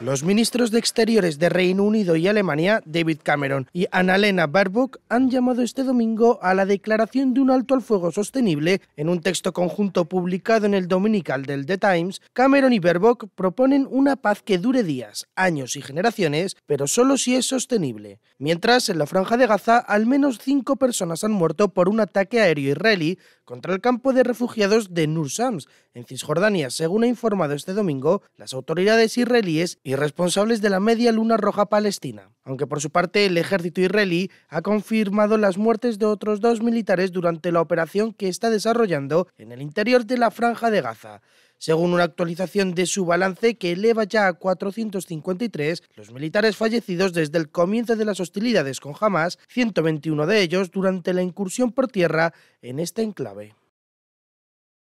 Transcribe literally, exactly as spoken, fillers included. Los ministros de Exteriores de Reino Unido y Alemania, David Cameron y Annalena Baerbock, han llamado este domingo a la declaración de un alto al fuego sostenible. En un texto conjunto publicado en el dominical del The Times, Cameron y Baerbock proponen una paz que dure días, años y generaciones, pero solo si es sostenible. Mientras, en la Franja de Gaza, al menos cinco personas han muerto por un ataque aéreo israelí contra el campo de refugiados de Nur Sams, en Cisjordania, según ha informado este domingo las autoridades israelíes y responsables de la Media Luna Roja Palestina. Aunque por su parte el ejército israelí ha confirmado las muertes de otros dos militares durante la operación que está desarrollando en el interior de la Franja de Gaza. Según una actualización de su balance que eleva ya a cuatrocientos cincuenta y tres los militares fallecidos desde el comienzo de las hostilidades con Hamas, ciento veintiuno de ellos durante la incursión por tierra en este enclave.